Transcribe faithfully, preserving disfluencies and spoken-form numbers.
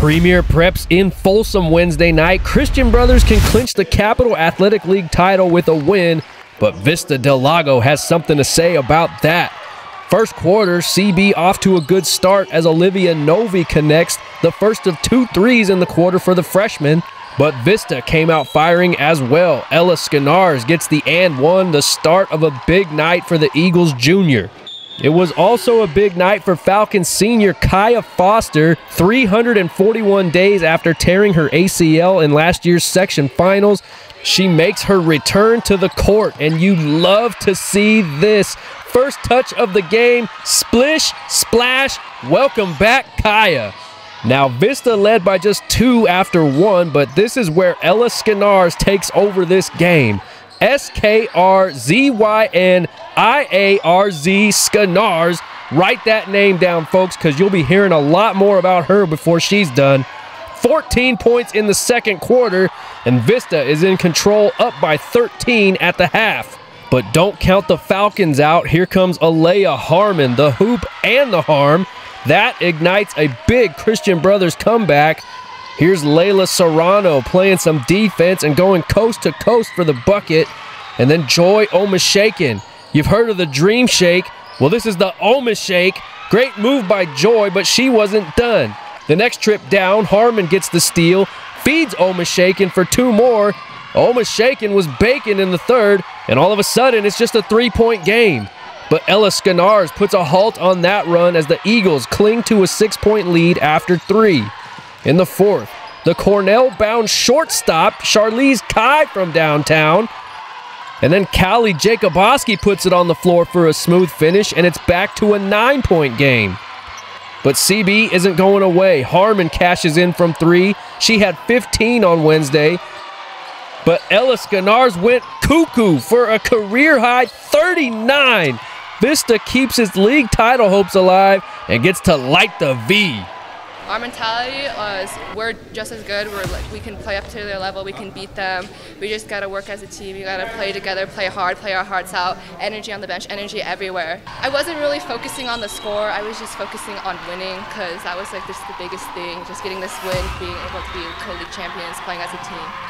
Premier Preps in Folsom Wednesday night. Christian Brothers can clinch the Capital Athletic League title with a win, but Vista Del Lago has something to say about that. First quarter, C B off to a good start as Olivia Novi connects the first of two threes in the quarter for the freshman, but Vista came out firing as well. Ella Skrzyniarz gets the and one, the start of a big night for the Eagles junior. It was also a big night for Falcons senior Kaya Foster, three hundred forty-one days after tearing her A C L in last year's section finals. She makes her return to the court, and you love to see this. First touch of the game, splish, splash, welcome back, Kaya. Now Vista led by just two after one, but this is where Ella Skrzyniarz takes over this game. S K R Z Y N I A R Z, Skrzyniarz. Write that name down, folks, because you'll be hearing a lot more about her before she's done. fourteen points in the second quarter, and Vista is in control, up by thirteen at the half. But don't count the Falcons out. Here comes Aleah Harmon, the hoop and the harm. That ignites a big Christian Brothers comeback. Here's Layla Serrano playing some defense and going coast to coast for the bucket. And then Joy Omishakin. You've heard of the Dream Shake. Well, this is the Omishake. Great move by Joy, but she wasn't done. The next trip down, Harmon gets the steal, feeds Omishakin for two more. Omishakin was baking in the third, and all of a sudden it's just a three-point game. But Ella Skrzyniarz puts a halt on that run as the Eagles cling to a six-point lead after three. In the fourth, the Cornell-bound shortstop Charlize Cai from downtown, and then Callie Jacobosky puts it on the floor for a smooth finish, and it's back to a nine-point game. But C B isn't going away. Harmon cashes in from three. She had fifteen on Wednesday. But Ella Skrzyniarz went cuckoo for a career-high thirty-nine. Vista keeps its league title hopes alive and gets to light the V. Our mentality is we're just as good. We're like, we can play up to their level. We can beat them. We just got to work as a team. You got to play together, play hard, play our hearts out. Energy on the bench, energy everywhere. I wasn't really focusing on the score. I was just focusing on winning because that was like just the biggest thing, just getting this win, being able to be co-league champions, playing as a team.